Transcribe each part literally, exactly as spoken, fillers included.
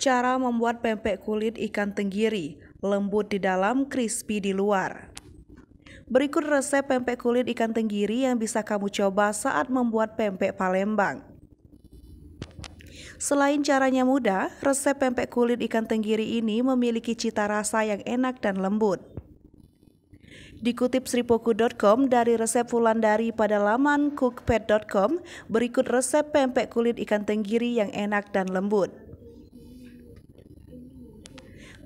Cara membuat pempek kulit ikan tenggiri, lembut di dalam, crispy di luar. Berikut resep pempek kulit ikan tenggiri yang bisa kamu coba saat membuat pempek Palembang. Selain caranya mudah, resep pempek kulit ikan tenggiri ini memiliki cita rasa yang enak dan lembut. Dikutip sripoku dot com dari resep Wulandari pada laman cookpad dot com, berikut resep pempek kulit ikan tenggiri yang enak dan lembut.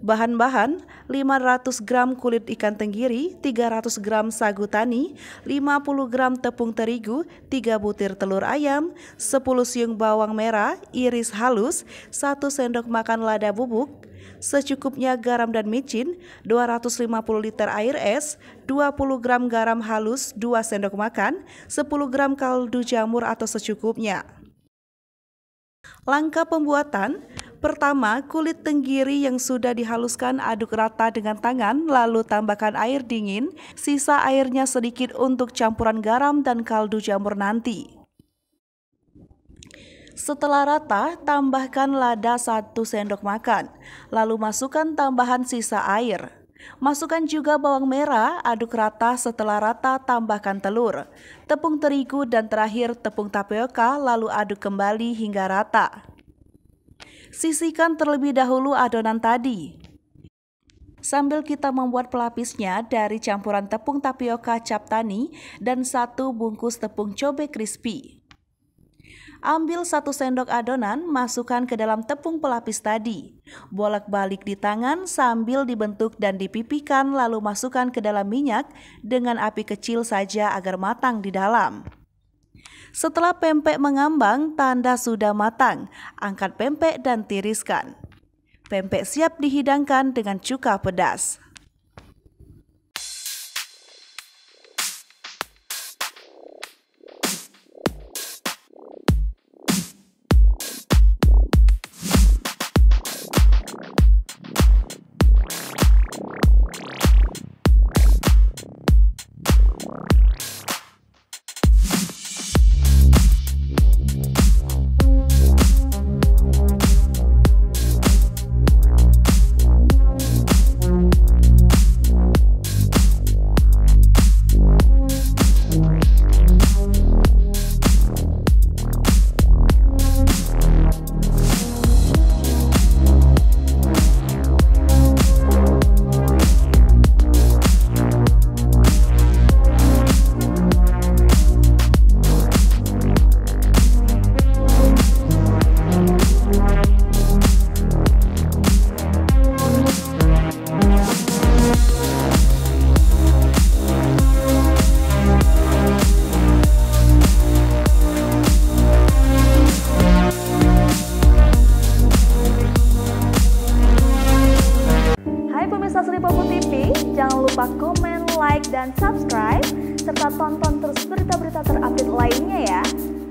Bahan-bahan: lima ratus gram kulit ikan tenggiri, tiga ratus gram sagu tani, lima puluh gram tepung terigu, tiga butir telur ayam, sepuluh siung bawang merah, iris halus, satu sendok makan lada bubuk, secukupnya garam dan micin, dua ratus lima puluh liter air es, dua puluh gram garam halus, dua sendok makan, sepuluh gram kaldu jamur atau secukupnya. Langkah pembuatan: pertama, kulit tenggiri yang sudah dihaluskan aduk rata dengan tangan, lalu tambahkan air dingin, sisa airnya sedikit untuk campuran garam dan kaldu jamur nanti. Setelah rata, tambahkan lada satu sendok makan, lalu masukkan tambahan sisa air. Masukkan juga bawang merah, aduk rata, setelah rata tambahkan telur, tepung terigu dan terakhir tepung tapioka, lalu aduk kembali hingga rata. Sisihkan terlebih dahulu adonan tadi. Sambil kita membuat pelapisnya dari campuran tepung tapioka cap tani dan satu bungkus tepung cobek crispy. Ambil satu sendok adonan, masukkan ke dalam tepung pelapis tadi. Bolak-balik di tangan sambil dibentuk dan dipipihkan, lalu masukkan ke dalam minyak dengan api kecil saja agar matang di dalam. Setelah pempek mengambang, tanda sudah matang. Angkat pempek dan tiriskan. Pempek siap dihidangkan dengan cuka pedas. Jangan lupa komen, like, dan subscribe, serta tonton terus berita-berita terupdate lainnya ya.